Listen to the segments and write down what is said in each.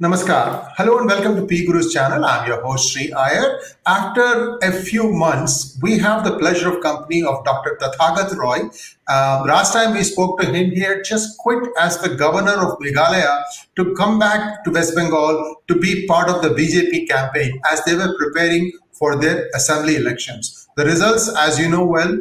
Namaskar. Hello and welcome to P. Guru's channel. I'm your host Sri Ayer. After a few months, we have the pleasure of company of Dr. Tathagata Roy. Last time we spoke to him, he had just quit as the governor of Meghalaya to come back to West Bengal to be part of the BJP campaign as they were preparing for their assembly elections. The results, as you know well,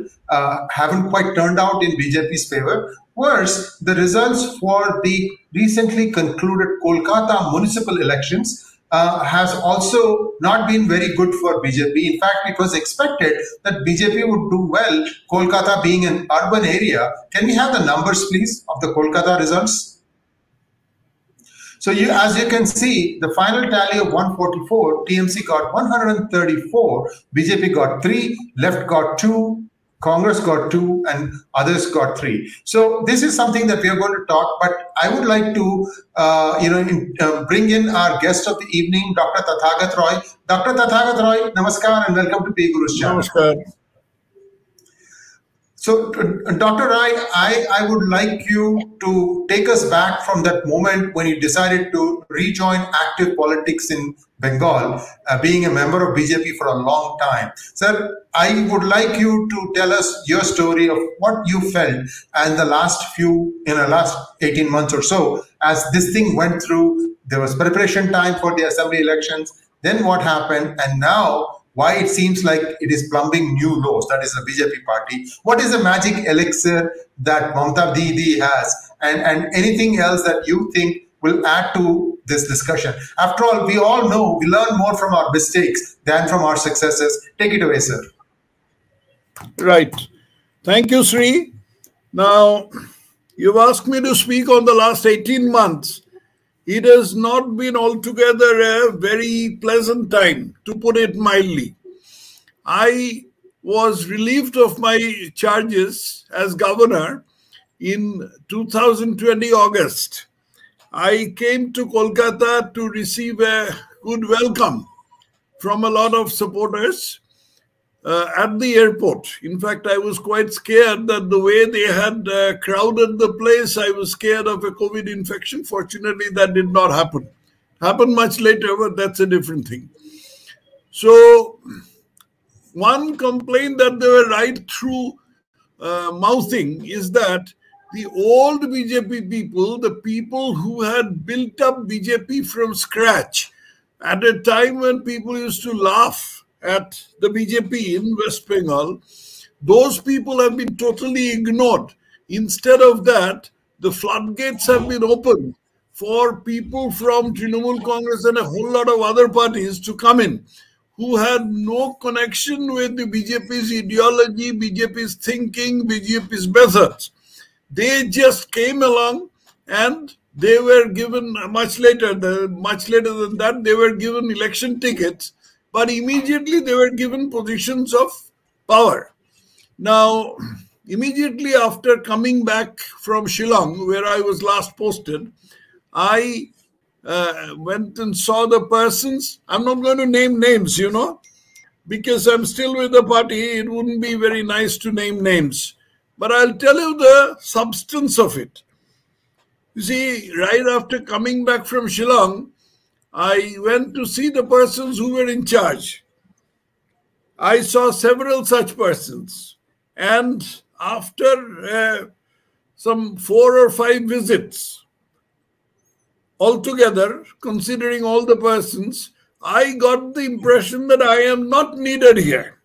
haven't quite turned out in BJP's favor. Worse, the results for the recently concluded Kolkata municipal elections has also not been very good for BJP. In fact, it was expected that BJP would do well, Kolkata being an urban area. Can we have the numbers, please, of the Kolkata results? So as you can see, the final tally of 144, TMC got 134, BJP got 3, Left got 2, Congress got 2 and others got 3. So this is something that we are going to talk, but I would like to bring in our guest of the evening, Dr. Tathagata Roy. Dr. Tathagata Roy, namaskar and welcome to P. Guru's channel. Namaskar. So Dr. Roy, I would like you to take us back from that moment when you decided to rejoin active politics in Bengal, being a member of BJP for a long time. Sir, I would like you to tell us your story of what you felt and the last 18 months or so, as this thing went through. There was preparation time for the assembly elections, then what happened, and now why it seems like it is plumbing new lows, that is the BJP party. What is the magic elixir that Mamata Didi has, and anything else that you think will add to this discussion? After all, we all know we learn more from our mistakes than from our successes. Take it away, sir. Right. Thank you, Sri. Now, you've asked me to speak on the last 18 months. It has not been altogether a very pleasant time, to put it mildly. I was relieved of my charges as governor in 2020 August. I came to Kolkata to receive a good welcome from a lot of supporters at the airport. In fact, I was quite scared that the way they had crowded the place, I was scared of a COVID infection. Fortunately, that did not happen. Happened much later, but that's a different thing. So one complaint that they were right through mouthing is that the old BJP people, the people who had built up BJP from scratch at a time when people used to laugh at the BJP in West Bengal, those people have been totally ignored. Instead of that, the floodgates have been opened for people from Trinamool Congress and a whole lot of other parties to come in who had no connection with the BJP's ideology, BJP's thinking, BJP's methods. They just came along and they were given, much later than that, they were given election tickets, but immediately they were given positions of power. Now, immediately after coming back from Shillong, where I was last posted, I went and saw the persons. I'm not going to name names, you know, because I'm still with the party. It wouldn't be very nice to name names. But I'll tell you the substance of it. You see, right after coming back from Shillong, I went to see the persons who were in charge. I saw several such persons. And after some 4 or 5 visits, altogether, considering all the persons, I got the impression that I am not needed here.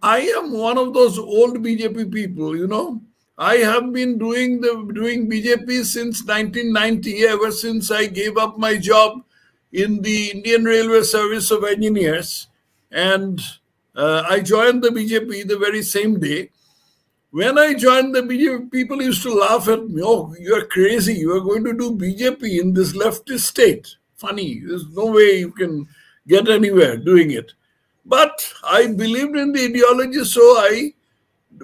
I am one of those old BJP people, you know. I have been doing BJP since 1990, ever since I gave up my job in the Indian Railway Service of Engineers. And I joined the BJP the very same day. When I joined the BJP, people used to laugh at me. Oh, you're crazy. You are going to do BJP in this leftist state. Funny. There's no way you can get anywhere doing it. But I believed in the ideology, so I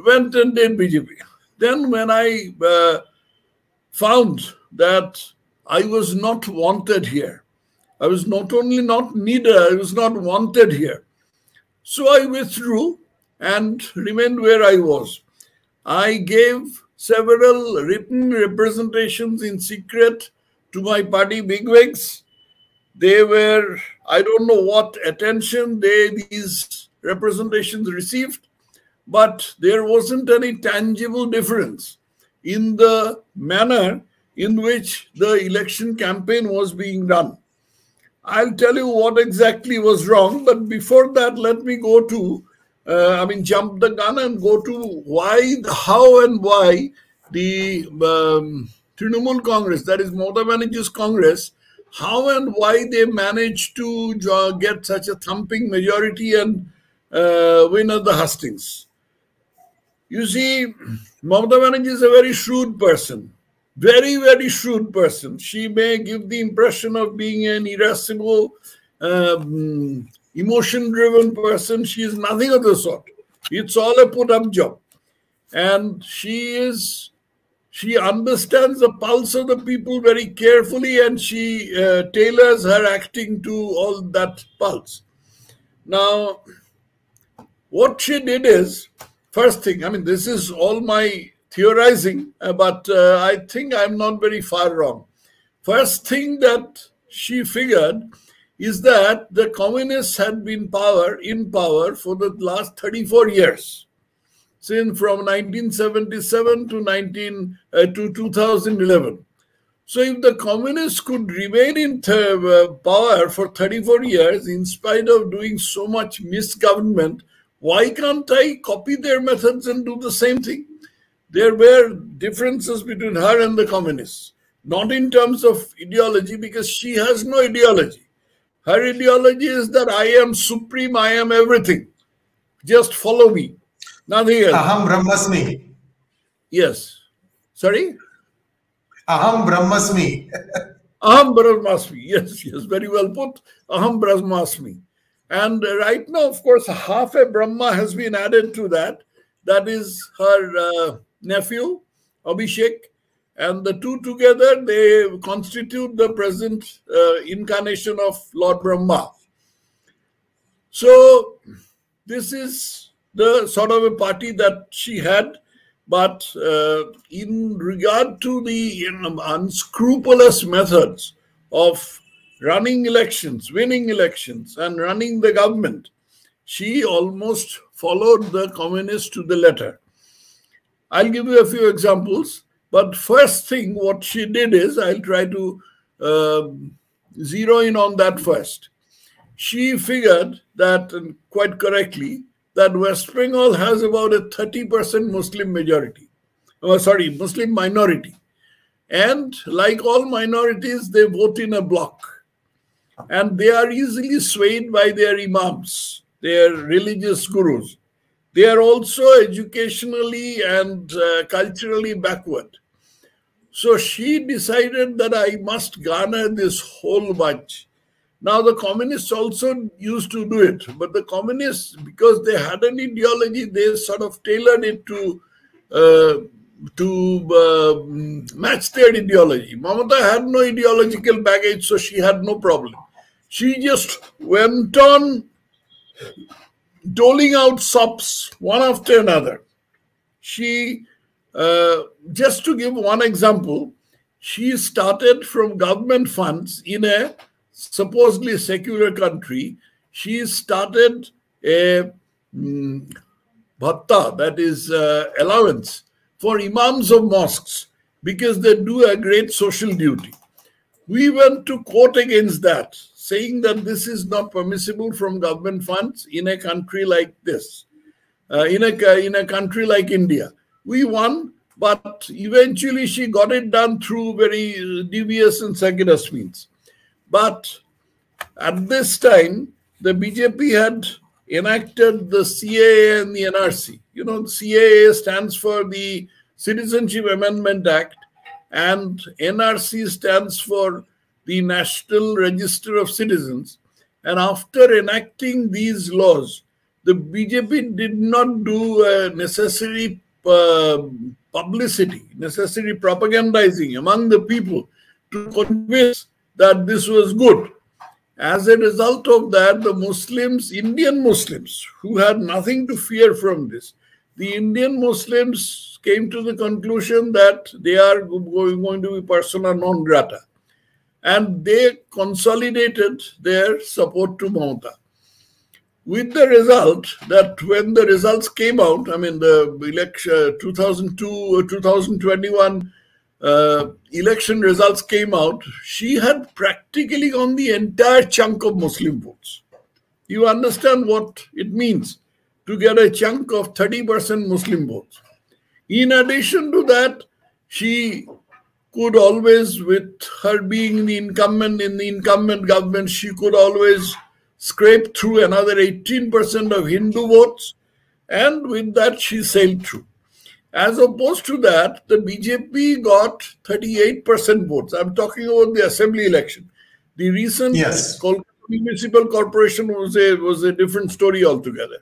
went and did BJP. Then when I found that I was not wanted here, I was not only not needed, I was not wanted here. So I withdrew and remained where I was. I gave several written representations in secret to my party bigwigs. They were, I don't know what attention these representations received, but there wasn't any tangible difference in the manner in which the election campaign was being done. I'll tell you what exactly was wrong, but before that, let me go to, jump the gun and go to why, how and why the Trinamool Congress, that is Mamata Banerjee's Congress, how and why they managed to get such a thumping majority and win at the hustings. You see, Mamata Banerjee is a very shrewd person. Very, very shrewd person. She may give the impression of being an irascible, emotion-driven person. She is nothing of the sort. It's all a put-up job. And she understands the pulse of the people very carefully, and she tailors her acting to all that pulse. Now, what she did is, first thing, this is all my theorizing, but I think I'm not very far wrong. First thing that she figured is that the communists had been in power for the last 34 years, since from 1977 to 2011. So if the communists could remain in power for 34 years in spite of doing so much misgovernment, why can't I copy their methods and do the same thing? There were differences between her and the communists, not in terms of ideology, because she has no ideology. Her ideology is that I am supreme, I am everything. Just follow me, nothing else. Aham Brahmasmi. Yes. Sorry? Aham Brahmasmi. Aham Brahmasmi. Yes, yes, very well put. Aham Brahmasmi. And right now, of course, half a Brahma has been added to that. That is her... nephew, Abhishek, and the two together, they constitute the present incarnation of Lord Brahma. So this is the sort of a party that she had, but in regard to the unscrupulous methods of running elections, winning elections, and running the government, she almost followed the communists to the letter. I'll give you a few examples, but first thing what she did is, I'll try to zero in on that first. She figured that, and quite correctly, that West Bengal has about a 30% Muslim majority, Muslim minority. And like all minorities, they vote in a block. And they are easily swayed by their imams, their religious gurus. They are also educationally and culturally backward. So she decided that I must garner this whole bunch. Now the communists also used to do it, but the communists, because they had an ideology, they sort of tailored it to match their ideology. Mamata had no ideological baggage, so she had no problem. She just went on doling out sops one after another. She, just to give one example, she started from government funds in a supposedly secular country. She started a bhatta, that is allowance, for imams of mosques because they do a great social duty. We went to court against that, saying that this is not permissible from government funds in a country like this, in a country like India. We won, but eventually she got it done through very devious and circuitous means. But at this time, the BJP had enacted the CAA and the NRC. You know, CAA stands for the Citizenship Amendment Act, and NRC stands for the National Register of Citizens. And after enacting these laws, the BJP did not do necessary publicity, necessary propagandizing among the people to convince that this was good. As a result of that, the Muslims, Indian Muslims, who had nothing to fear from this, the Indian Muslims came to the conclusion that they are going to be persona non grata. and they consolidated their support to Mamata. With the result that when the results came out, I mean the election 2021 election results came out, she had practically won the entire chunk of Muslim votes. You understand what it means to get a chunk of 30% Muslim votes. In addition to that, she could always, with her being the incumbent in the incumbent government, she could always scrape through another 18% of Hindu votes, and with that she sailed through. As opposed to that, the BJP got 38% votes. I'm talking about the assembly election. The recent Kolkata Municipal Corporation was a different story altogether.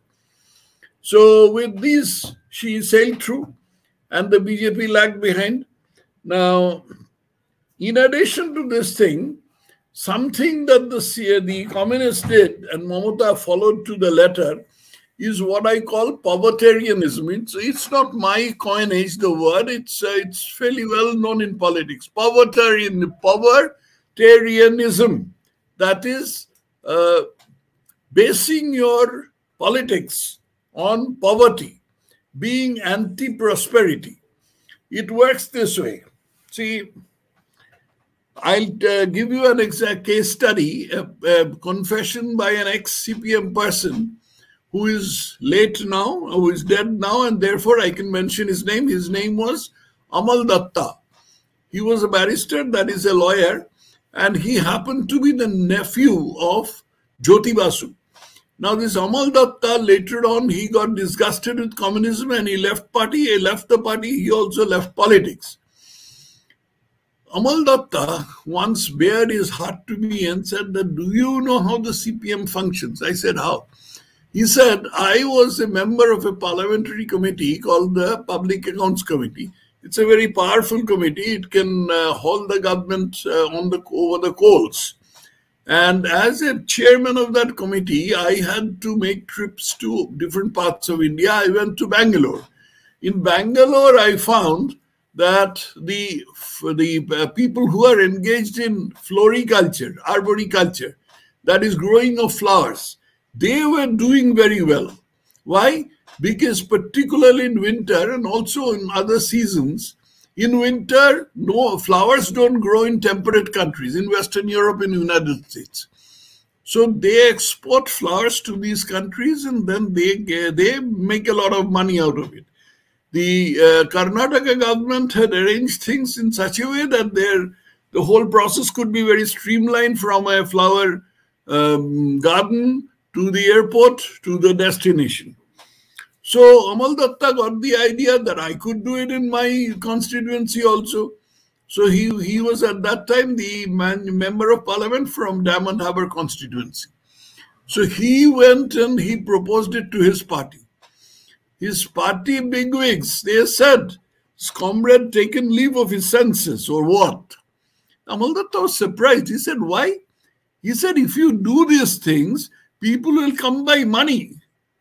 So with these, she sailed through and the BJP lagged behind. Now, in addition to this thing, something that the communists did and Mamata followed to the letter is what I call povertarianism. It's not my coinage, the word. It's fairly well known in politics. Povertarianism. That is basing your politics on poverty, being anti-prosperity. It works this way. See, I'll give you an exact case study, a confession by an ex-CPM person who is late now, who is dead now, and therefore I can mention his name. His name was Amal Datta. He was a barrister, that is a lawyer, and he happened to be the nephew of Jyoti Basu. Now this Amal Datta, later on, he got disgusted with communism and he left party. He left the party, he also left politics. Amal Datta once bared his heart to me and said that, do you know how the CPM functions? I said, how? He said, I was a member of a parliamentary committee called the Public Accounts Committee. It's a very powerful committee. It can hold the government over the coals. And as a chairman of that committee, I had to make trips to different parts of India. I went to Bangalore. In Bangalore, I found that the people who are engaged in floriculture, arboriculture, that is growing of flowers, they were doing very well. Why? Because particularly in winter and also in other seasons, in winter, no, flowers don't grow in temperate countries, in Western Europe and United States. So they export flowers to these countries and then they make a lot of money out of it. The Karnataka government had arranged things in such a way that the whole process could be very streamlined from a flower garden to the airport to the destination. So Amal Datta got the idea that I could do it in my constituency also. So he was at that time the member of parliament from Diamond Harbour constituency. So he went and he proposed it to his party. His party bigwigs, they said, his comrade taken leave of his senses or what? Amal Datta was surprised. He said, why? He said, if you do these things, people will come by money.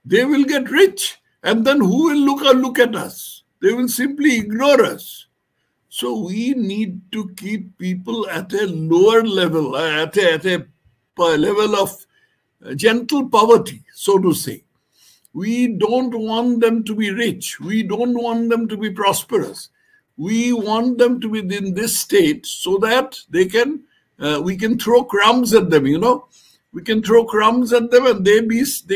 They will get rich. And then who will look at us? They will simply ignore us. So we need to keep people at a lower level, at a level of gentle poverty, so to say. We don't want them to be rich. We don't want them to be prosperous. We want them to be in this state so that they can, we can throw crumbs at them, you know. We can throw crumbs at them and they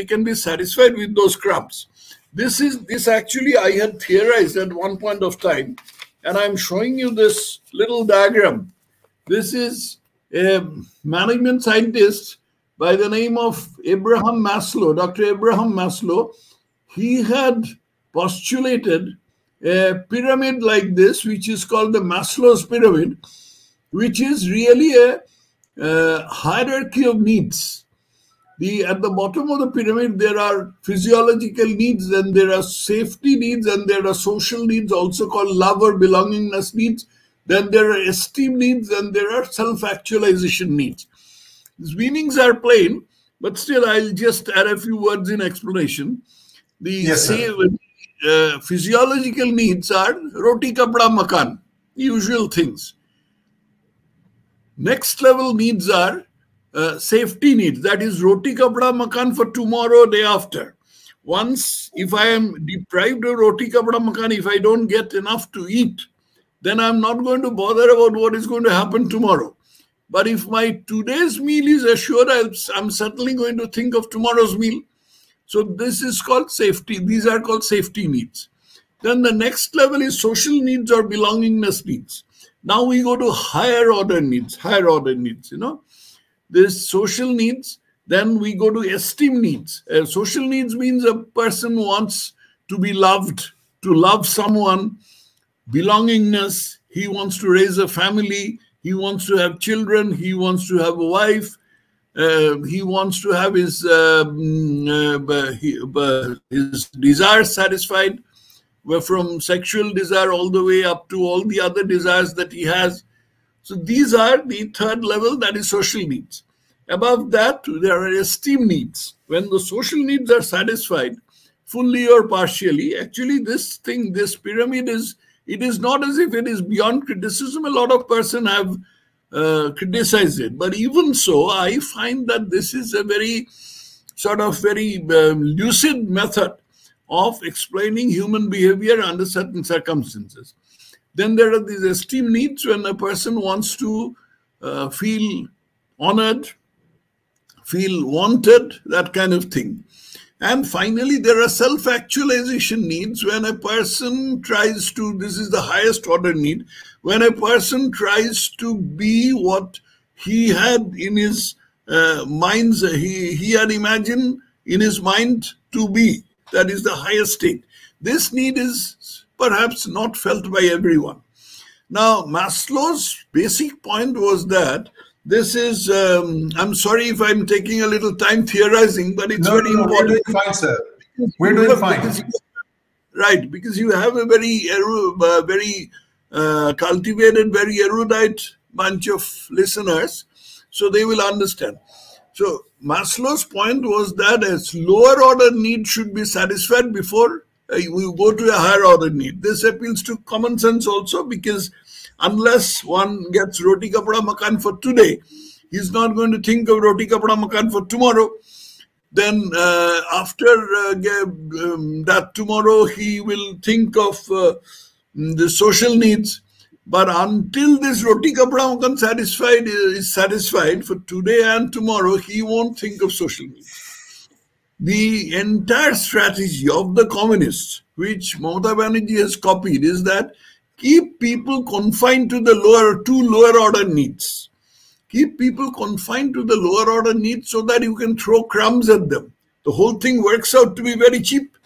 can be satisfied with those crumbs. This actually I had theorized at one point of time, and I'm showing you this little diagram. This is a management scientist by the name of Abraham Maslow, Dr. Abraham Maslow. He had postulated a pyramid like this, which is called the Maslow's Pyramid, which is really a hierarchy of needs. At the bottom of the pyramid, there are physiological needs, and there are safety needs, and there are social needs, also called love or belongingness needs. Then there are esteem needs, and there are self-actualization needs. These meanings are plain, but still I'll just add a few words in explanation. The physiological needs are roti, kapda, makan, usual things. Next level needs are safety needs. That is roti, kapda, makan for tomorrow, day after. Once, if I am deprived of roti, kapda, makan, if I don't get enough to eat, then I'm not going to bother about what is going to happen tomorrow. But if my today's meal is assured, I'm certainly going to think of tomorrow's meal. So this is called safety. These are called safety needs. Then the next level is social needs or belongingness needs. Now we go to higher order needs, you know. There's social needs, then we go to esteem needs. Social needs means a person wants to be loved, to love someone. Belongingness, he wants to raise a family, he wants to have children, he wants to have a wife, he wants to have his desires satisfied, from sexual desire all the way up to all the other desires that he has. So these are the third level, that is social needs. Above that, there are esteem needs. When the social needs are satisfied, fully or partially, actually this thing, this pyramid is, it is not as if it is beyond criticism. A lot of persons have criticized it. But even so, I find that this is a very sort of very lucid method of explaining human behavior under certain circumstances. Then there are these esteem needs when a person wants to feel honored, feel wanted, that kind of thing. And finally, there are self-actualization needs when a person tries to, this is the highest order need, when a person tries to be what he had in his minds, he had imagined in his mind to be. That is the highest state. This need is perhaps not felt by everyone. Now, Maslow's basic point was that this is, I'm sorry if I'm taking a little time theorizing, but it's very important. We're doing fine, sir. We're doing fine. Right, because you have a very cultivated, very erudite bunch of listeners, so they will understand. So Maslow's point was that a lower order need should be satisfied before we go to a higher order need. This appeals to common sense also, because unless one gets roti kapda makan for today, he's not going to think of roti kapda makan for tomorrow. Then after that tomorrow, he will think of the social needs. But until this roti kapda makan satisfied is satisfied for today and tomorrow, he won't think of social needs. The entire strategy of the communists, which Mamata Banerjee has copied, is that keep people confined to the lower order needs. Keep people confined to the lower order needs so that you can throw crumbs at them. The whole thing works out to be very cheap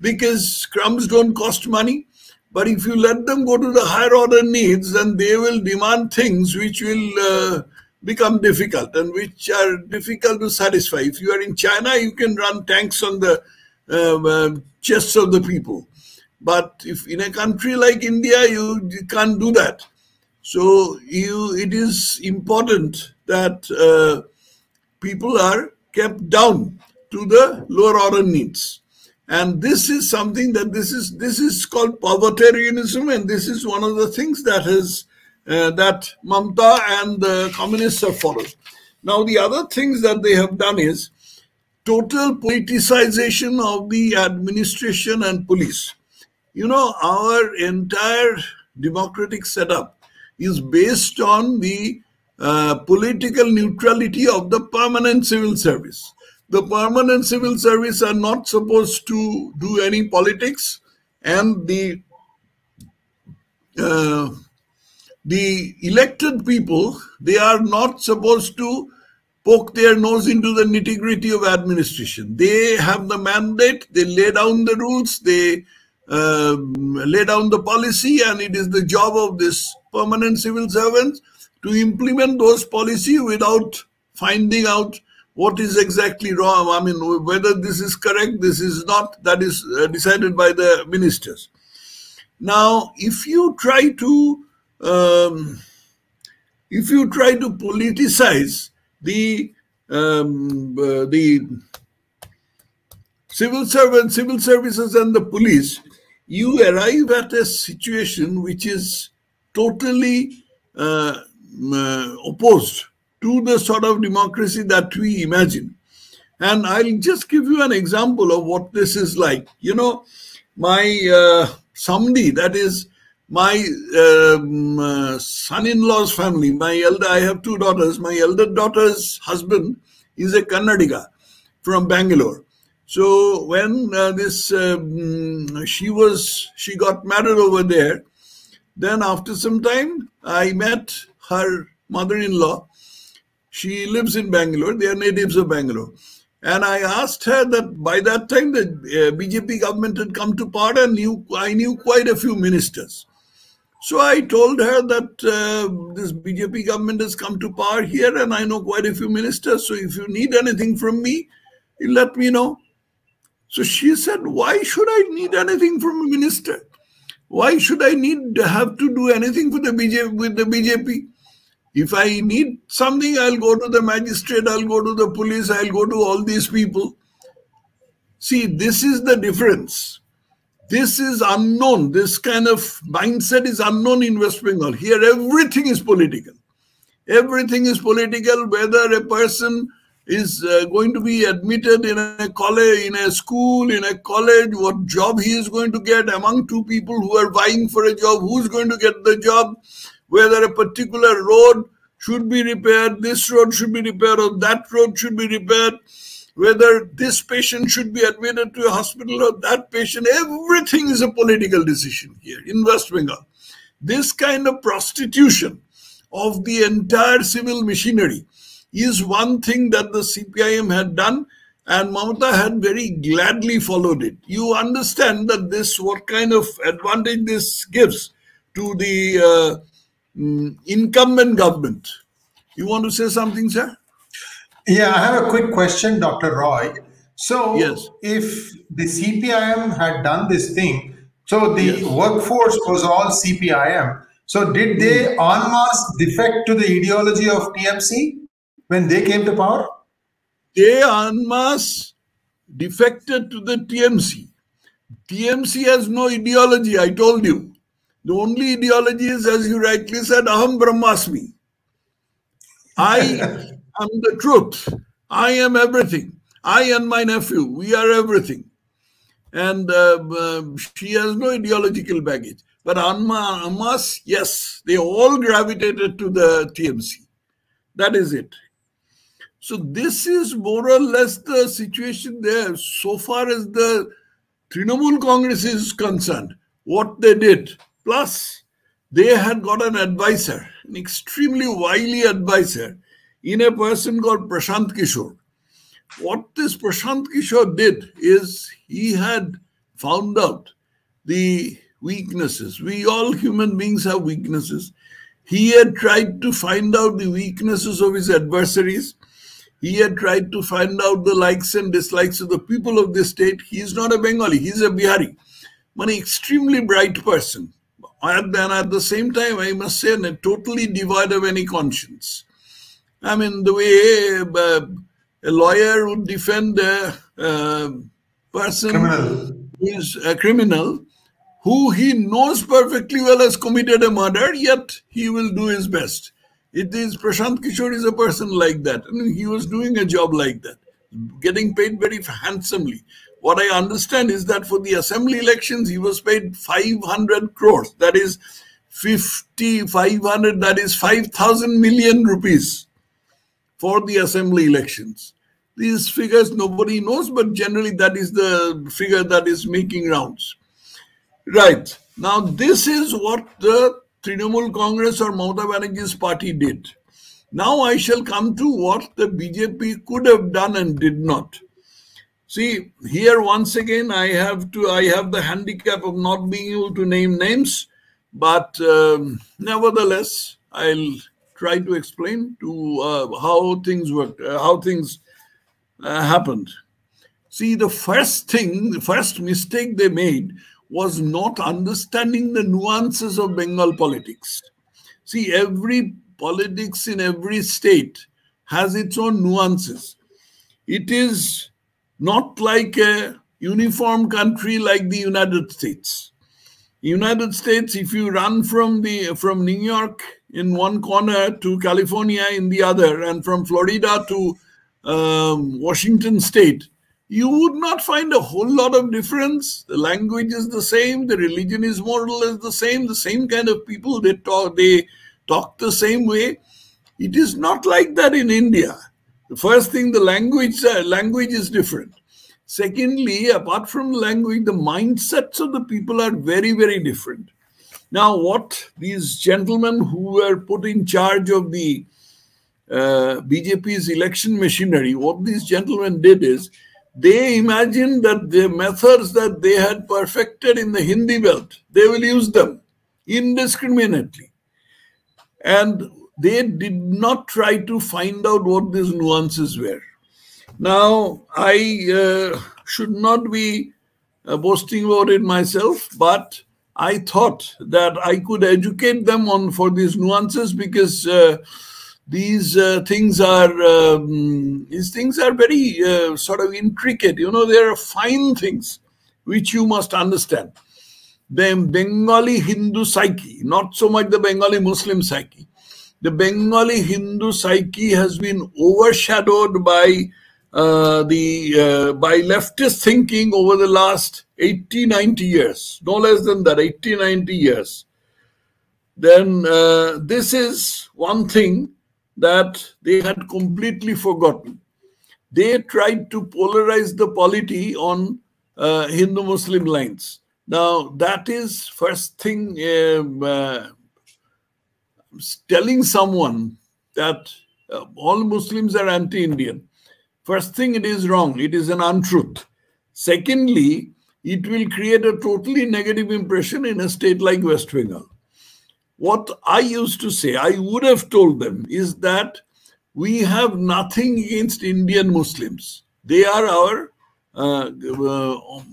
because crumbs don't cost money. But if you let them go to the higher order needs, then they will demand things which will become difficult and which are difficult to satisfy. If you are in China, you can run tanks on the chests of the people. But if in a country like India, you can't do that. So it is important that people are kept down to the lower order needs. And this is something that this is called povertarianism, and this is one of the things that is that Mamata and the communists have followed. Now, the other things that they have done is total politicization of the administration and police. You know, our entire democratic setup is based on the political neutrality of the permanent civil service. The permanent civil service are not supposed to do any politics, and the elected people, they are not supposed to poke their nose into the nitty-gritty of administration. They have the mandate, they lay down the rules, they lay down the policy, and it is the job of this permanent civil servants to implement those policies without finding out what is exactly wrong. I mean, whether this is correct, this is not, that is decided by the ministers. Now, if you try to politicize the civil servants, civil services, and the police, you arrive at a situation which is totally opposed to the sort of democracy that we imagine. And I'll just give you an example of what this is like. You know, my Samdi, that is my son-in-law's family, my elder, I have two daughters. My elder daughter's husband is a Kannadiga from Bangalore. So when she got married over there, then after some time, I met her mother-in-law. She lives in Bangalore. They are natives of Bangalore. And I asked her that by that time, the BJP government had come to power and I knew quite a few ministers. So I told her that this BJP government has come to power here and I know quite a few ministers. So if you need anything from me, you let me know. So she said, why should I need anything from a minister? Why should I have to do anything for the BJP, with the BJP? If I need something, I'll go to the magistrate, I'll go to the police, I'll go to all these people. See, this is the difference. This is unknown. This kind of mindset is unknown in West Bengal. Here, everything is political. Everything is political, whether a person is going to be admitted in a college, in a school, in a college, what job he is going to get among two people who are vying for a job, who's going to get the job, whether a particular road should be repaired, this road should be repaired or that road should be repaired, whether this patient should be admitted to a hospital or that patient. Everything is a political decision here in West Bengal. This kind of prostitution of the entire civil machinery is one thing that the CPIM had done and Mamata had very gladly followed it. You understand that this, what kind of advantage this gives to the incumbent government. You want to say something, sir? Yeah, I have a quick question, Dr. Roy. So yes, if the CPIM had done this thing, so the yes, workforce was all CPIM. So did they en masse defect to the ideology of TMC? When they came to power? They en masse defected to the TMC. TMC has no ideology, I told you. The only ideology is, as you rightly said, Aham Brahmasmi. I am the truth. I am everything. I and my nephew, we are everything. And she has no ideological baggage. But en masse, yes, they all gravitated to the TMC. That is it. So this is more or less the situation there so far as the Trinamool Congress is concerned, what they did. Plus, they had got an advisor, an extremely wily advisor in a person called Prashant Kishore. What this Prashant Kishore did is he had found out the weaknesses. We all human beings have weaknesses. He had tried to find out the weaknesses of his adversaries. He had tried to find out the likes and dislikes of the people of this state. He is not a Bengali, he is a Bihari. But an extremely bright person. And then at the same time, I must say, totally devoid of any conscience. I mean, the way a lawyer would defend a person who is a criminal, who he knows perfectly well has committed a murder, yet he will do his best. It is Prashant Kishore is a person like that. I mean, he was doing a job like that, getting paid very handsomely. What I understand is that for the assembly elections, he was paid 500 crores. That is 500, that is 5,000 million rupees for the assembly elections. These figures nobody knows, but generally that is the figure that is making rounds. Right. Now, this is what the Trinamool Congress or Mamata Banerjee's party did. Now I shall come to what the BJP could have done and did not. See, here once again I have the handicap of not being able to name names, but nevertheless I'll try to explain to how things worked, how things happened. See, the first thing, the first mistake they made was not understanding the nuances of Bengal politics. See, every politics in every state has its own nuances. It is not like a uniform country like the United States. United States, if you run from New York in one corner to California in the other, and from Florida to Washington State, you would not find a whole lot of difference. The language is the same, the religion is more or less the same kind of people, they talk the same way. It is not like that in India. The first thing, the language is different. Secondly, apart from language, the mindsets of the people are very, very different. Now, what these gentlemen who were put in charge of the BJP's election machinery, what these gentlemen did is, they imagined that the methods that they had perfected in the Hindi belt, they will use them indiscriminately. And they did not try to find out what these nuances were. Now, I should not be boasting about it myself, but I thought that I could educate them on for these nuances, because these things are very sort of intricate. You know, there are fine things which you must understand. The Bengali Hindu psyche, not so much the Bengali Muslim psyche. The Bengali Hindu psyche has been overshadowed by leftist thinking over the last 80, 90 years, no less than that, 80, 90 years. Then this is one thing that they had completely forgotten. They tried to polarize the polity on Hindu-Muslim lines. Now, that is first thing, telling someone that all Muslims are anti-Indian. First thing, it is wrong. It is an untruth. Secondly, it will create a totally negative impression in a state like West Bengal. What I used to say, I would have told them, is that we have nothing against Indian Muslims. They are our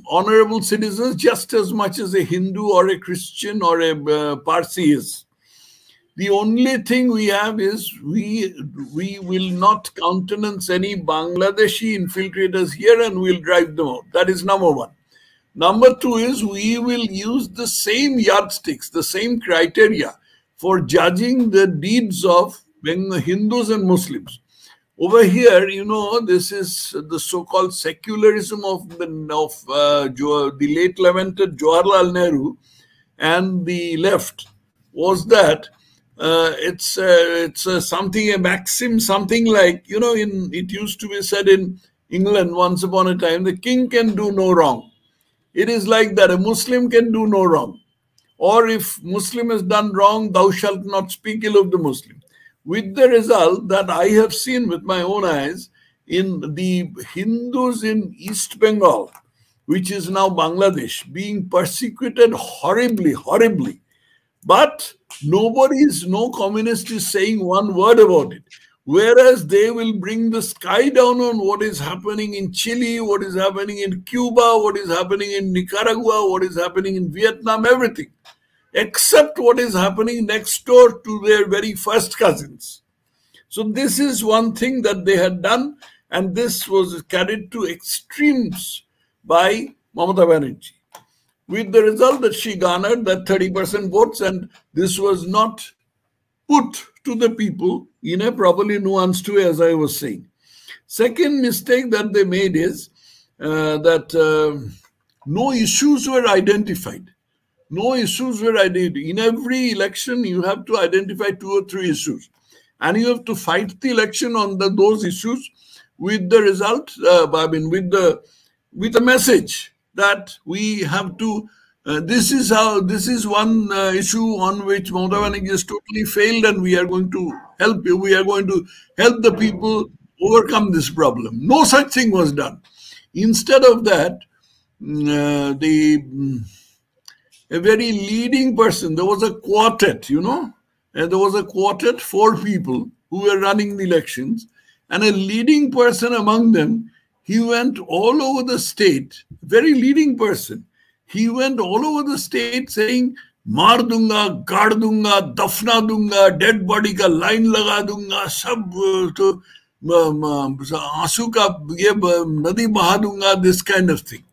honorable citizens just as much as a Hindu or a Christian or a Parsi is. The only thing we have is we will not countenance any Bangladeshi infiltrators here, and we'll drive them out. That is number one. Number two is we will use the same yardsticks, the same criteria for judging the deeds of Hindus and Muslims. Over here, you know, this is the so-called secularism of the late lamented Jawaharlal Nehru and the left, was that it's a maxim, something like, you know, it used to be said in England once upon a time, the king can do no wrong. It is like that. A Muslim can do no wrong. Or if Muslim has done wrong, thou shalt not speak ill of the Muslim. With the result that I have seen with my own eyes in the Hindus in East Bengal, which is now Bangladesh, being persecuted horribly, horribly. But no communist is saying one word about it. Whereas they will bring the sky down on what is happening in Chile, what is happening in Cuba, what is happening in Nicaragua, what is happening in Vietnam, everything. Except what is happening next door to their very first cousins. So this is one thing that they had done, and this was carried to extremes by Mamata Banerjee, with the result that she garnered that 30% votes, and this was not put to the people in a properly nuanced way, as I was saying. Second mistake that they made is that no issues were identified. No issues were identified. In every election, you have to identify 2 or 3 issues, and you have to fight the election on those issues, with the result, with a message that we have to. This is one issue on which Mamata Banerjee has totally failed, and we are going to help you. We are going to help the people overcome this problem. No such thing was done. Instead of that, a very leading person, there was a quartet, you know, and there was a quartet, 4 people who were running the elections, and a leading person among them, he went all over the state, very leading person. He went all over the state saying, "Mar dunga, gar dunga, dafna dunga, dead body ka line laga dunga, sab to aansu ka ye nadi baha dunga," this kind of thing.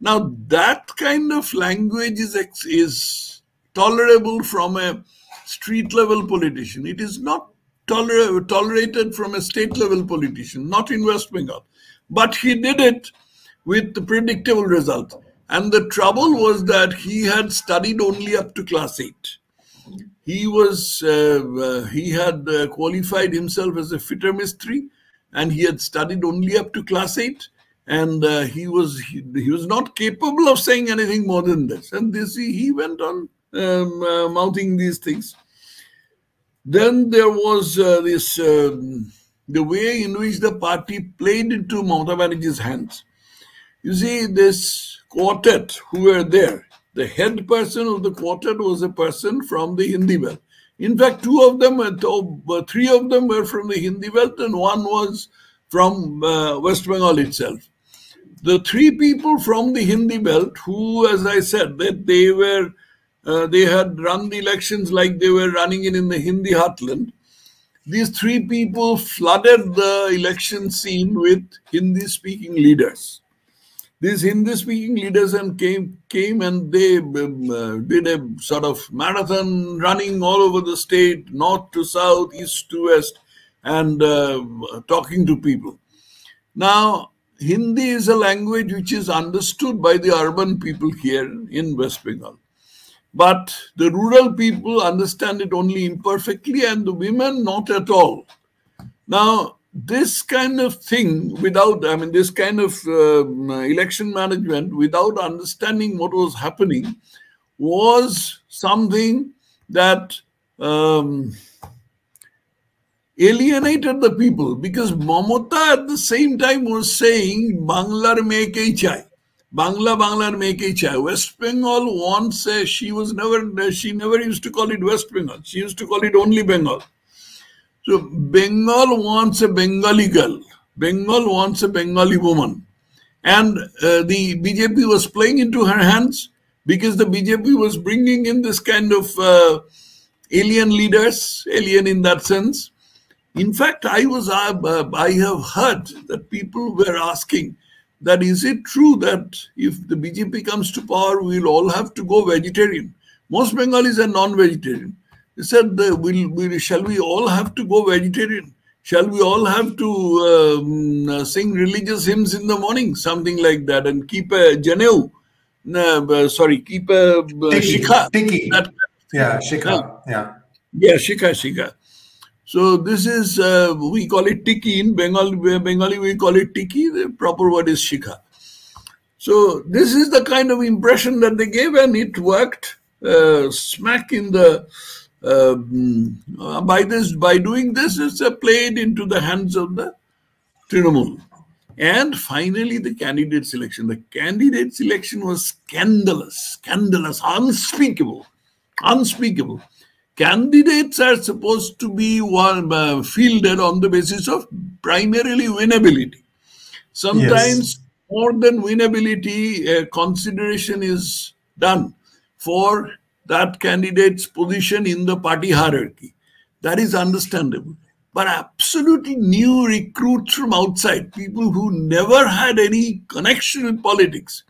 Now, that kind of language is tolerable from a street level politician. It is not tolerated from a state level politician, not in West Bengal. But he did it with the predictable result. And the trouble was that he had studied only up to class 8. He was he had qualified himself as a fitter mistry, and he had studied only up to class 8. And he was not capable of saying anything more than this. And this he went on mouthing these things. Then there was the way in which the party played into Mamata Banerjee's hands. You see, this quartet who were there, the head person of the quartet was a person from the Hindi belt. In fact, two of them, three of them were from the Hindi belt, and one was from West Bengal itself. The three people from the Hindi belt who, as I said, that they had run the elections like they were running in the Hindi heartland. These three people flooded the election scene with Hindi-speaking leaders. These Hindi-speaking leaders and came and they did a sort of marathon running all over the state, north to south, east to west, and talking to people. Now, Hindi is a language which is understood by the urban people here in West Bengal. But the rural people understand it only imperfectly, and the women not at all. Now, this kind of thing without, I mean, this kind of election management without understanding what was happening was something that alienated the people, because Mamata at the same time was saying, Banglar mein kei chai. Bangla, Bangla, make a chai. West Bengal once, she never used to call it West Bengal. She used to call it only Bengal. So Bengal wants a Bengali girl. Bengal wants a Bengali woman. And the BJP was playing into her hands, because the BJP was bringing in this kind of alien leaders, alien in that sense. In fact, I have heard that people were asking, that is it true that if the BJP comes to power, we'll all have to go vegetarian? Most Bengalis are non-vegetarian. They said, shall we all have to go vegetarian? Shall we all have to sing religious hymns in the morning? Something like that, and keep a janeu. Keep a shikha. That, yeah, shikha. Yeah. Yeah, shikha, shikha. So this is, we call it tiki. In Bengali, we call it tiki. The proper word is shikha. So this is the kind of impression that they gave, and it worked smack in the, by doing this, it's played into the hands of the Trinamool. And finally, the candidate selection. The candidate selection was scandalous, scandalous, unspeakable, unspeakable. Candidates are supposed to be fielded on the basis of primarily winnability. Sometimes, yes, more than winnability, consideration is done for that candidate's position in the party hierarchy. That is understandable. But absolutely new recruits from outside, people who never had any connection with politics,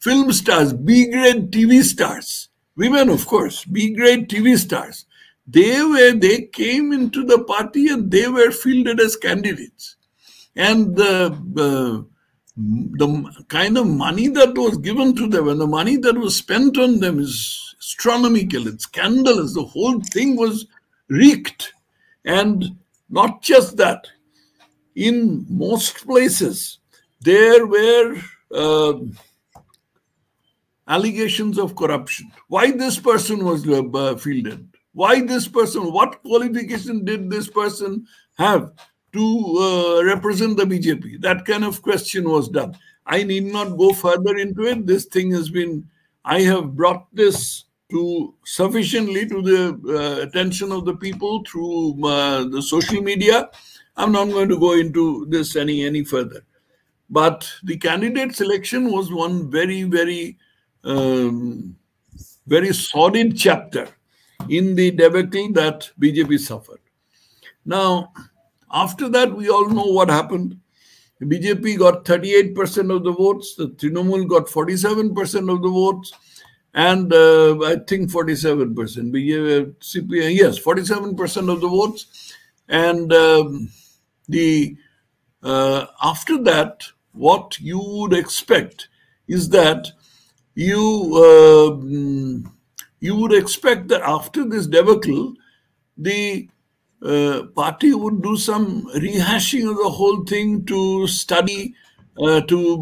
film stars, B-grade TV stars, women, of course, B-grade TV stars, they came into the party and they were fielded as candidates. And the kind of money that was given to them and the money that was spent on them is astronomical, it's scandalous. The whole thing was reeked. And not just that, in most places, there were allegations of corruption. Why this person was fielded? Why this person? What qualification did this person have to represent the BJP? That kind of question was done. I need not go further into it. This thing has been, I have brought this to sufficiently to the attention of the people through the social media. I'm not going to go into this any further. But the candidate selection was one very, very very sordid chapter in the debacle that BJP suffered. Now, after that, we all know what happened. The BJP got 38% of the votes, the Trinamool got 47% of the votes, and I think 47%. We gave a CPM, yes, 47% of the votes. And after that, what you would expect is that you would expect that after this debacle, the party would do some rehashing of the whole thing to study, rehashing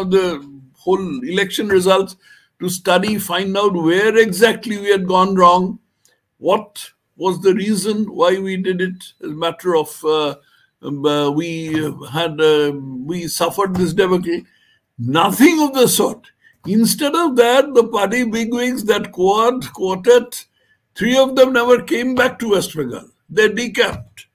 of the whole election results to study, find out where exactly we had gone wrong, what was the reason why we did it. As a matter of we suffered this debacle. Nothing of the sort. Instead of that, the party bigwigs, that quartet, three of them never came back to West Bengal. They decamped.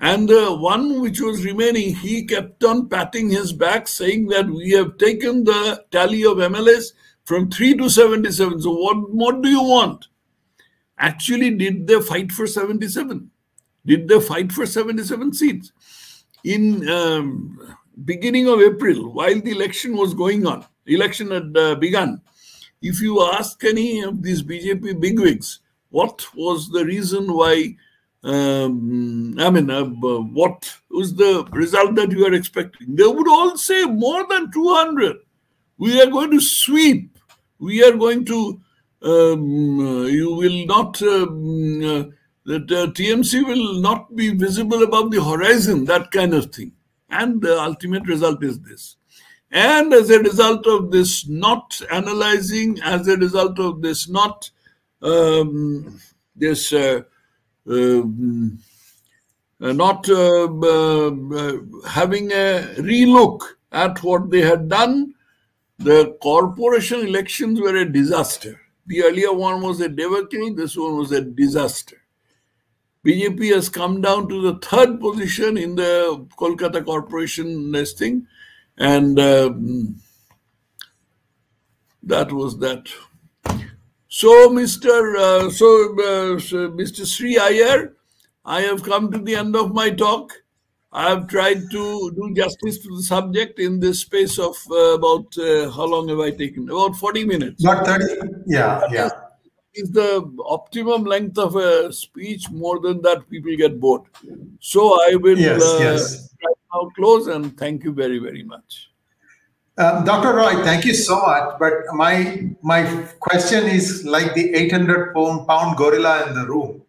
And the one which was remaining, he kept on patting his back, saying that we have taken the tally of MLAs from 3 to 77. So what more do you want? Actually, did they fight for 77? Did they fight for 77 seats? In beginning of April, while the election was going on, election had begun, if you ask any of these BJP bigwigs, what was the reason why, what was the result that you are expecting? They would all say more than 200. We are going to sweep. We are going to, you will not, the TMC will not be visible above the horizon, that kind of thing. And the ultimate result is this. And as a result of this not analyzing, as a result of this not, having a relook at what they had done, the corporation elections were a disaster. The earlier one was a debacle, this one was a disaster. BJP has come down to the third position in the Kolkata corporation listing, and that was that. So, Mr. Sri Ayer, I have come to the end of my talk. I have tried to do justice to the subject in this space of about, how long have I taken? About 40 minutes. Not 30, yeah, that yeah. Is the optimum length of a speech. More than that, people get bored. So, I will try now close, and thank you very, very much. Dr. Roy, thank you so much, but my question is like the 800-pound gorilla in the room.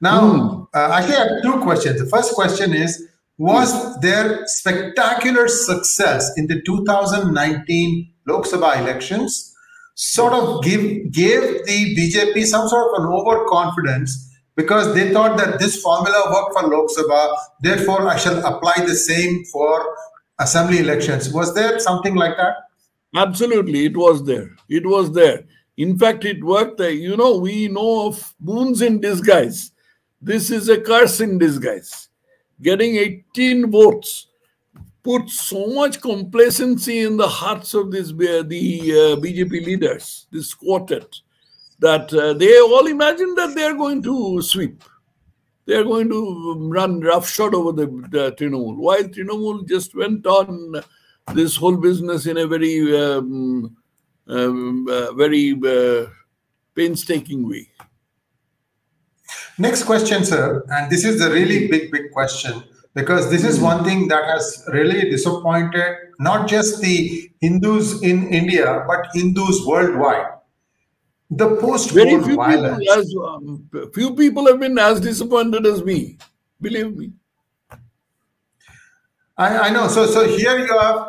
Now, actually, I have two questions. The first question is, was there spectacular success in the 2019 Lok Sabha elections sort of gave the BJP some sort of an overconfidence, because they thought that this formula worked for Lok Sabha, therefore I shall apply the same for assembly elections? Was there something like that? Absolutely, it was there. It was there. In fact, it worked. You know, we know of moons in disguise. This is a curse in disguise. Getting 18 votes put so much complacency in the hearts of the BJP leaders, this quartet, that they all imagine that they are going to sweep. They are going to run roughshod over the Trinamool, while Trinamool just went on this whole business in a very, very painstaking way. Next question, sir, and this is the really big question, because this is one thing that has really disappointed not just the Hindus in India, but Hindus worldwide. The post-war violence. Few people have been as disappointed as me. Believe me. I know. So here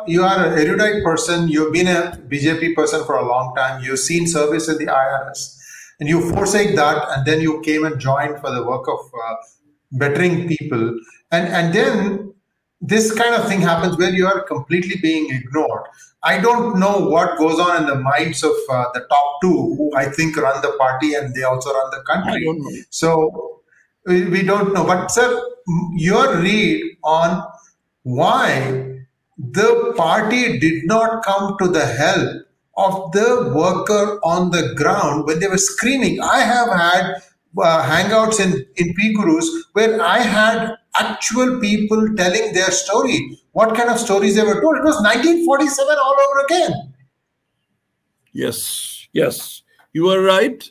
you are an erudite person. You've been a BJP person for a long time. You've seen service in the IRS, and you forsake that, and then you came and joined for the work of bettering people, and then this kind of thing happens where you are completely being ignored. I don't know what goes on in the minds of the top two, who I think run the party and they also run the country. So we don't know. But sir, your read on why the party did not come to the help of the worker on the ground when they were screaming. I have had hangouts in P. Guru's where I had actual people telling their story, what kind of stories they were told. It was 1947 all over again. Yes, you are right.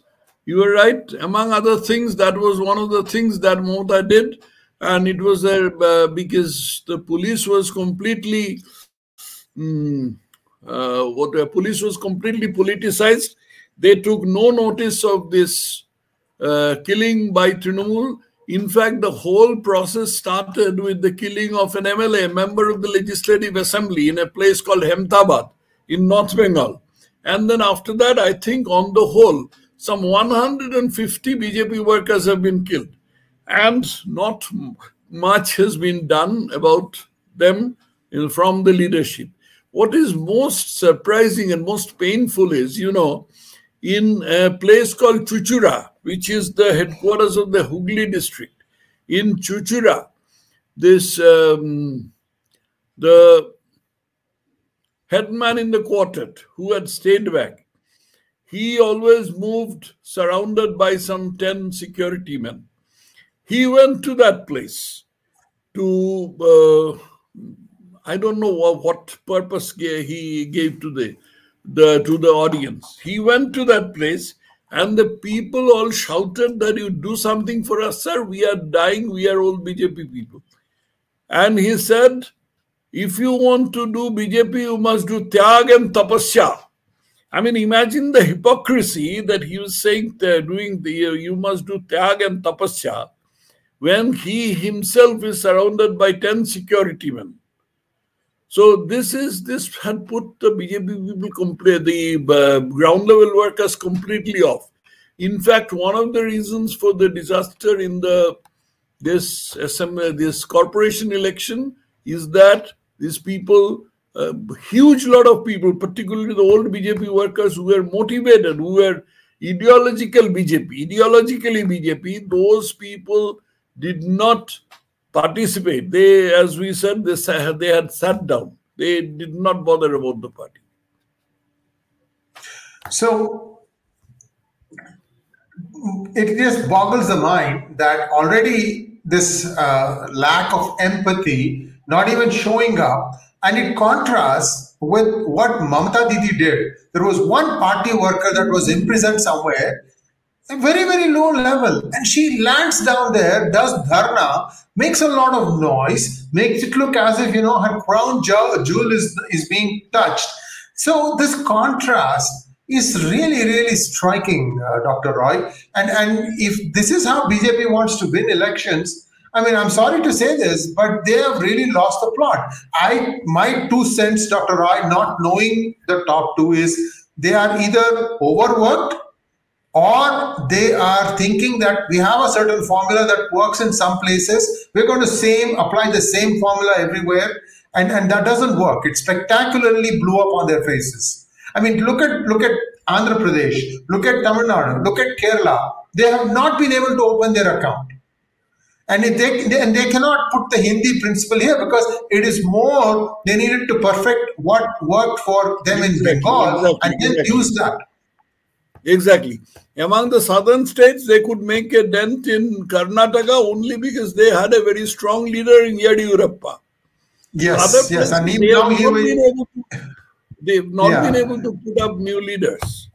You are right. Among other things, that was one of the things that Mamata did. And it was because the police was completely, politicized. They took no notice of this killing by Trinamool. In fact, the whole process started with the killing of an MLA, member of the Legislative Assembly, in a place called Ahmedabad in North Bengal. And then after that, I think on the whole, some 150 BJP workers have been killed. And not much has been done about them from the leadership. What is most surprising and most painful is, you know, in a place called Chuchura, which is the headquarters of the Hooghly district, in Chuchura, this the headman in the quartet who had stayed back, he always moved surrounded by some 10 security men. He went to that place to, I don't know what purpose he gave to the audience. He went to that place and the people all shouted that you do something for us, sir. We are dying. We are all BJP people. And he said, if you want to do BJP, you must do tyag and tapasya. I mean, imagine the hypocrisy that he was saying they're doing you must do tyag and tapasya, when he himself is surrounded by 10 security men. So this had put the BJP people, the ground level workers, completely off. In fact, one of the reasons for the disaster in this corporation election is that these people, a huge lot of people, particularly the old BJP workers who were motivated, who were ideologically BJP, those people did not participate. They, as we said, they had sat down. They did not bother about the party. So it just boggles the mind that already this lack of empathy, not even showing up, and it contrasts with what Mamata Didi did. There was one party worker that was imprisoned somewhere, a very, very low level. And she lands down there, does dharna, makes a lot of noise, makes it look as if, you know, her crown jewel is being touched. So this contrast is really, really striking, Dr. Roy. And if this is how BJP wants to win elections, I mean, I'm sorry to say this, but they have really lost the plot. My two cents, Dr. Roy, not knowing the top two, is they are either overworked or they are thinking that we have a certain formula that works in some places. We're going to apply the same formula everywhere. And that doesn't work. It spectacularly blew up on their faces. I mean, look at Andhra Pradesh, look at Tamil Nadu, look at Kerala. They have not been able to open their account. And they cannot put the Hindi principle here because it is more, they needed to perfect what worked for them in Bengal and then use that. Exactly. Among the southern states, they could make a dent in Karnataka only because they had a very strong leader in Yeddyurappa. Yes, yes. And they have not been able to put up new leaders.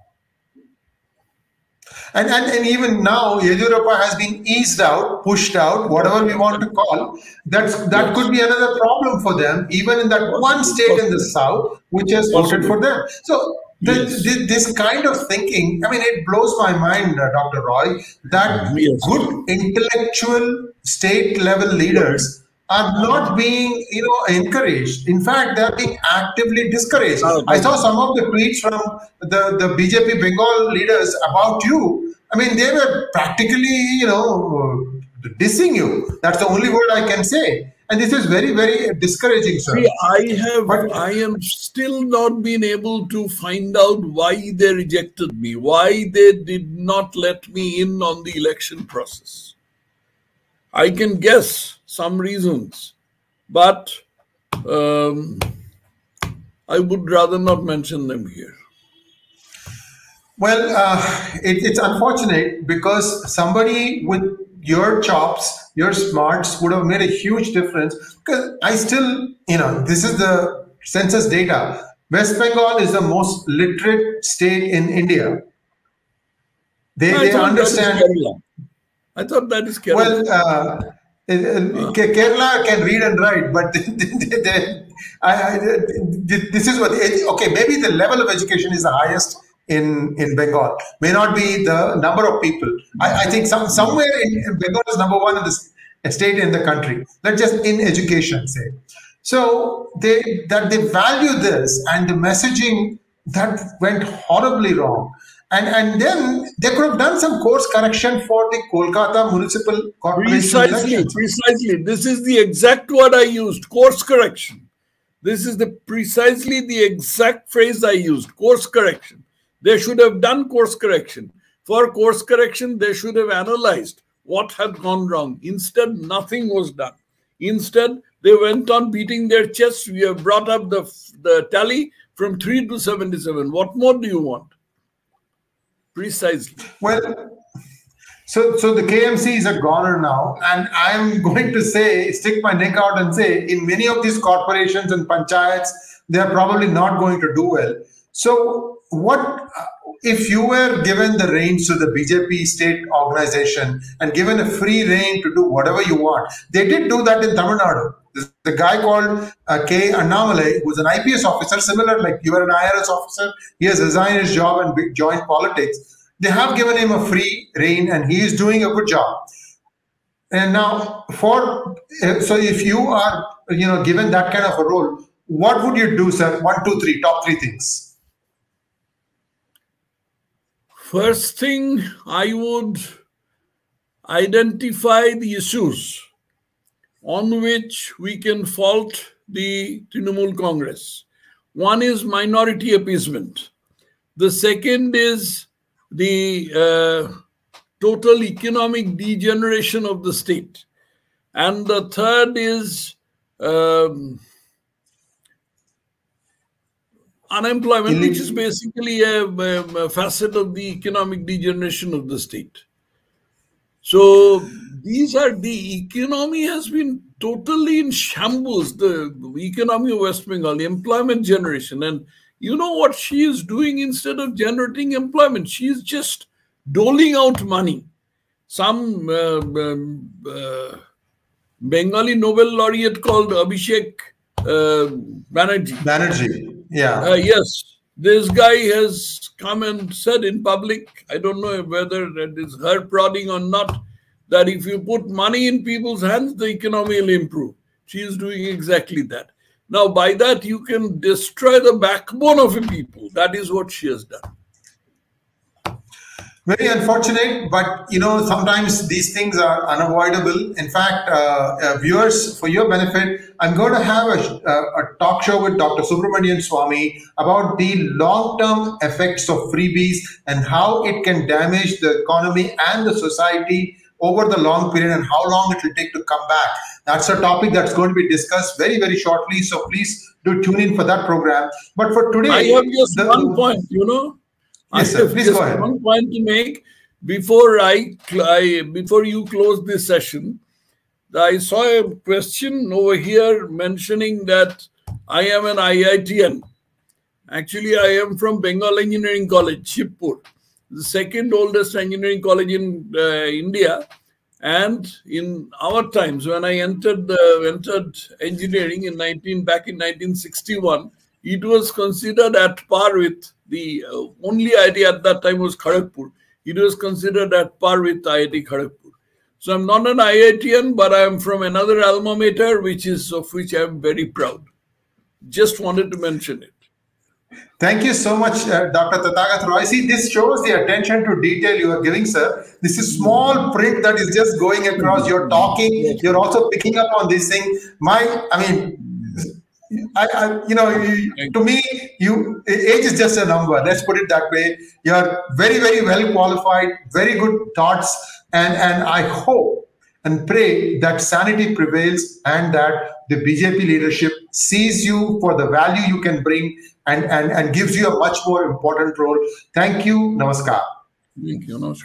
And even now, Yeddyurappa has been eased out, pushed out, whatever we want to call. That could be another problem for them, even in that one state in the south, which has voted for them. So this kind of thinking, I mean, it blows my mind, Dr. Roy, that good intellectual state-level leaders are not being, you know, encouraged. In fact, they are being actively discouraged. I saw some of the tweets from the BJP Bengal leaders about you. I mean, they were practically, you know, dissing you. That's the only word I can say. And this is very, very discouraging, sir. See, I am still not been able to find out why they rejected me, why they did not let me in on the election process. I can guess some reasons, but I would rather not mention them here. Well, it's unfortunate because somebody with your chops, your smarts would have made a huge difference. Because I still, you know, this is the census data. West Bengal is the most literate state in India. They understand. I thought that is Kerala. Well, Kerala can read and write, but this is what. Okay, maybe the level of education is the highest in Bengal. May not be the number of people. I think somewhere in Bengal is number one in the state in the country. Not just in education, say. So they value this, and the messaging that went horribly wrong. And then they could have done some course correction for the Kolkata Municipal Corporation. Precisely. This is the exact word I used, course correction. This is precisely the exact phrase I used, course correction. They should have done course correction. For course correction, they should have analyzed what had gone wrong. Instead, nothing was done. Instead, they went on beating their chests. We have brought up the tally from 3 to 77. What more do you want? Precisely. Well, so the KMC is a goner now, and I'm going to say, stick my neck out and say, in many of these corporations and panchayats, they are probably not going to do well. So what if you were given the reins to the BJP state organization and given a free rein to do whatever you want? They did do that in Tamil Nadu. The guy called K. Annamalai, who's an IPS officer, similar like you were an IRS officer, he has resigned his job and joined politics. They have given him a free rein and he is doing a good job. And now, so if you are given that kind of a role, what would you do, sir? 1, 2, 3, top 3 things. First thing, I would identify the issues on which we can fault the Trinamool Congress. One is minority appeasement. The second is the total economic degeneration of the state. And the third is unemployment, which is basically a facet of the economic degeneration of the state. So the economy has been totally in shambles, the economy of West Bengal, employment generation. And you know what she is doing instead of generating employment? She is just doling out money. Some Bengali Nobel laureate called Abhishek Banerjee. Banerjee, yeah. Yes. This guy has come and said in public, I don't know whether it is her prodding or not, that if you put money in people's hands, the economy will improve. She is doing exactly that. Now, by that, you can destroy the backbone of a people. That is what she has done. Very unfortunate, but sometimes these things are unavoidable. In fact, viewers, for your benefit, I'm going to have a talk show with Dr. Subramanian Swamy about the long-term effects of freebies and how it can damage the economy and the society over the long period and how long it will take to come back. That's a topic that's going to be discussed very, very shortly. So please do tune in for that program. But for today, I have just one point, Yes, sir. Please go ahead. One point to make before before you close this session. I saw a question over here mentioning that I am an IITN. Actually, I am from Bengal Engineering College, Shippur, the second oldest engineering college in India. And in our times, when I entered engineering back in 1961, it was considered at par with the only IIT at that time was Kharagpur. It was considered at par with IIT Kharagpur. So I'm not an IITian, but I'm from another alma mater, of which I'm very proud. Just wanted to mention it. Thank you so much, Dr. Tathagata Roy. See, this shows the attention to detail you are giving, sir. This is small print that is just going across. You're talking. You're also picking up on this thing. To me, age is just a number. Let's put it that way. You're very, very well qualified. Very good thoughts. And I hope and pray that sanity prevails and that the BJP leadership sees you for the value you can bring and gives you a much more important role. Thank you. Namaskar. Thank you. Namaskar.